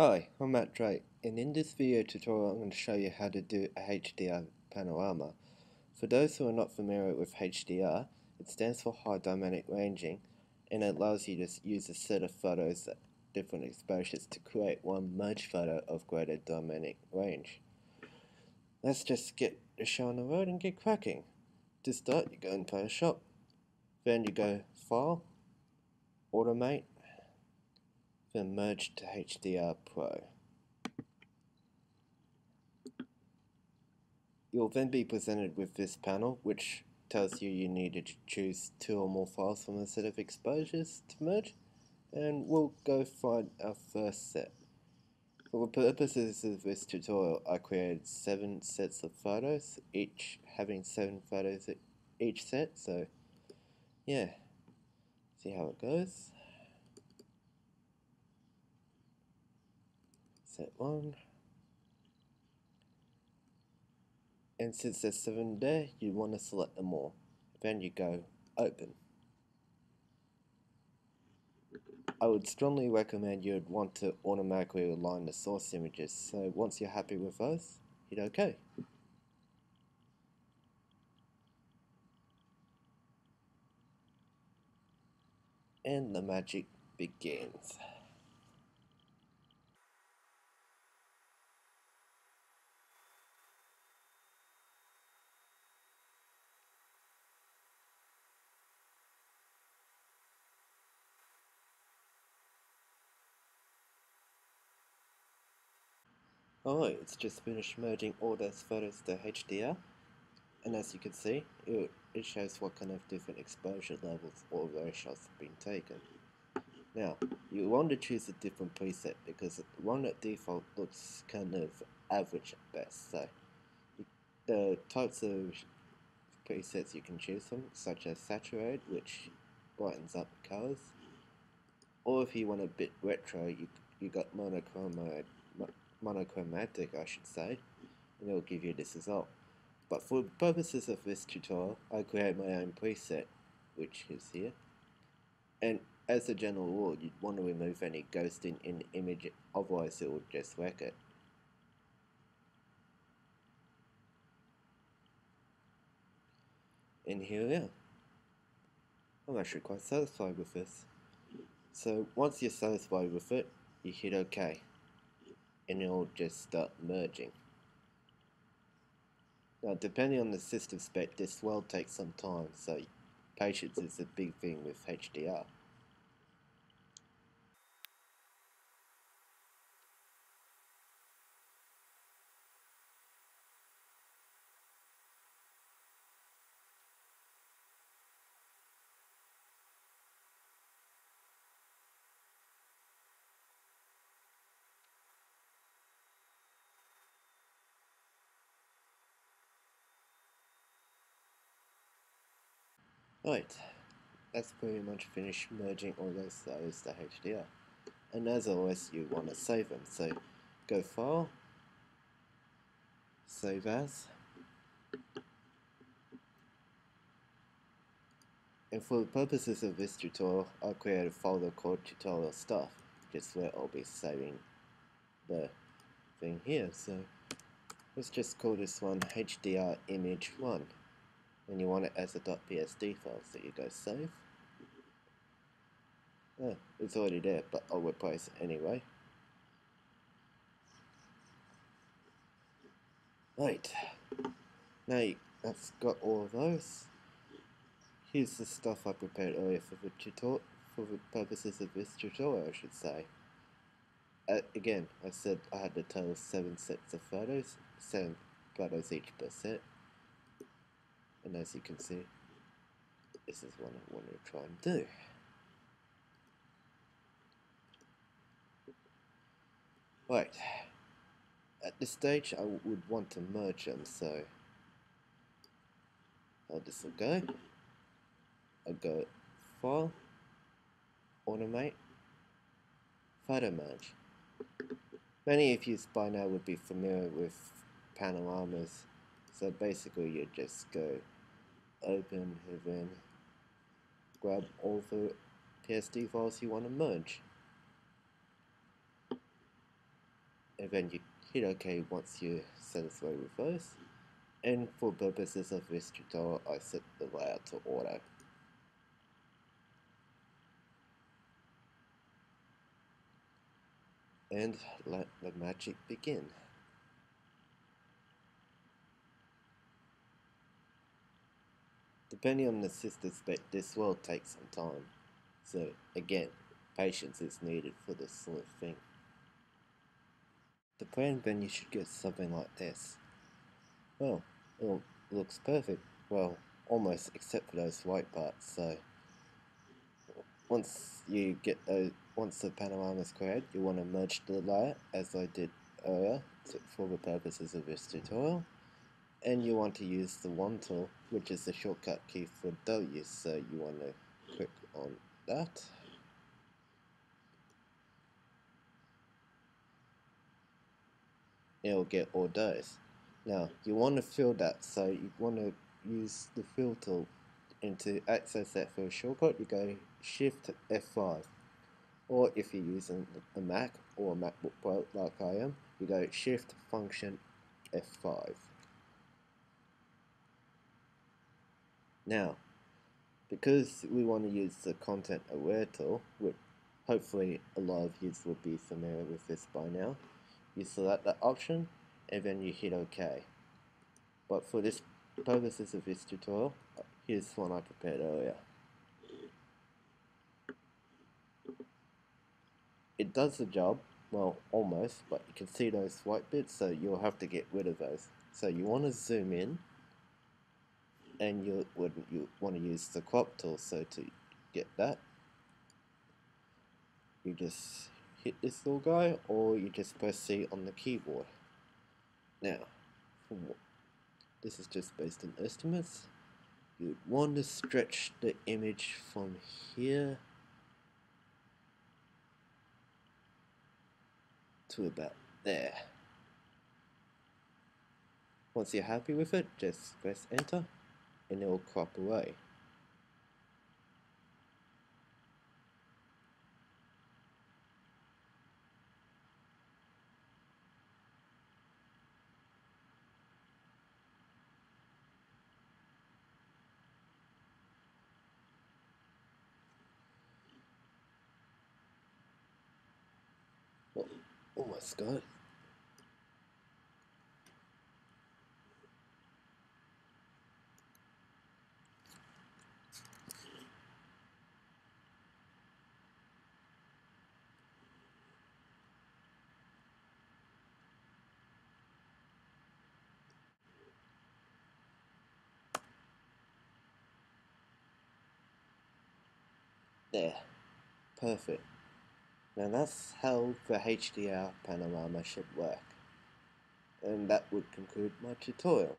Hi, I'm Matt Drake, and in this video tutorial I'm going to show you how to do a HDR panorama. For those who are not familiar with HDR, it stands for High Dynamic Ranging, and it allows you to use a set of photos at different exposures to create one merge photo of greater dynamic range. Let's just get the show on the road and get cracking. To start, you go in Photoshop, then you go File, Automate, then Merge to HDR Pro. You'll then be presented with this panel, which tells you you need to choose two or more files from a set of exposures to merge, and we'll go find our first set. For the purposes of this tutorial, I created 7 sets of photos, each having 7 photos at each set, so yeah, see how it goes. Set 1, and since there's 7 there, you want to select them all. Then you go Open. I would strongly recommend you would want to automatically align the source images, so once you're happy with those, hit OK. And the magic begins. Alright, it's just finished merging all those photos to HDR, and as you can see, it shows what kind of different exposure levels or ratios have been taken. Now, you want to choose a different preset because the one at default looks kind of average at best, so the types of presets you can choose from, such as Saturated, which brightens up the colours, or if you want a bit retro, you got monochromatic, I should say, and it will give you this result. But for the purposes of this tutorial, I create my own preset, which is here. And as a general rule, you'd want to remove any ghosting in the image, otherwise it will just wreck it. And here we are. I'm actually quite satisfied with this. So once you're satisfied with it, you hit OK. And it'll just start merging. Now, depending on the system spec, this will take some time, so patience is a big thing with HDR. Right, that's pretty much finished merging all those photos to HDR. And as always, you want to save them, so go File, Save As. And for the purposes of this tutorial, I'll create a folder called Tutorial Stuff, just where I'll be saving the thing here. So let's just call this one HDR Image 1. And you want it as a .psd file, so you go Save. Oh, it's already there, but I'll replace it anyway. Right, now that's got all of those. Here's the stuff I prepared earlier for the purposes of this tutorial, I should say. Again, I said I had a total of 7 sets of photos, 7 photos each per set. And as you can see, this is what I want to try and do. Right, at this stage I would want to merge them, so how this will go. I'll go File, Automate, Photomerge. Many of you by now would be familiar with panoramas. So basically you just go Open and then grab all the PSD files you want to merge. and then you hit OK once you're satisfied with those. And for purposes of this tutorial, I set the layout to auto. And let the magic begin. Depending on the system spec, this will take some time. So again, patience is needed for this sort of thing. The plan menu should get something like this. Well, it looks perfect. Well, almost, except for those white parts. So once you get those, once the panorama is created, you want to merge the layout, as I did earlier, for the purposes of this tutorial. And you want to use the wand tool, which is the shortcut key for W, so you want to click on that. It'll get all those. Now, you want to fill that, so you want to use the fill tool. And to access that fill shortcut, you go Shift F5. Or if you're using a Mac or a MacBook Pro like I am, you go Shift Function F5. Now, because we want to use the Content Aware tool, which hopefully a lot of you will be familiar with this by now, you select that option and then you hit OK. But for this purposes of this tutorial, here's one I prepared earlier. It does the job, well, almost, but you can see those white bits, so you'll have to get rid of those. So you want to zoom in, and you want to use the crop tool, so to get that, you just hit this little guy, or you just press C on the keyboard. Now, this is just based on estimates. You want to stretch the image from here to about there. Once you're happy with it, just press enter and it will crop away. Well, almost got it. There, perfect. Now that's how the HDR panorama should work. And that would conclude my tutorial.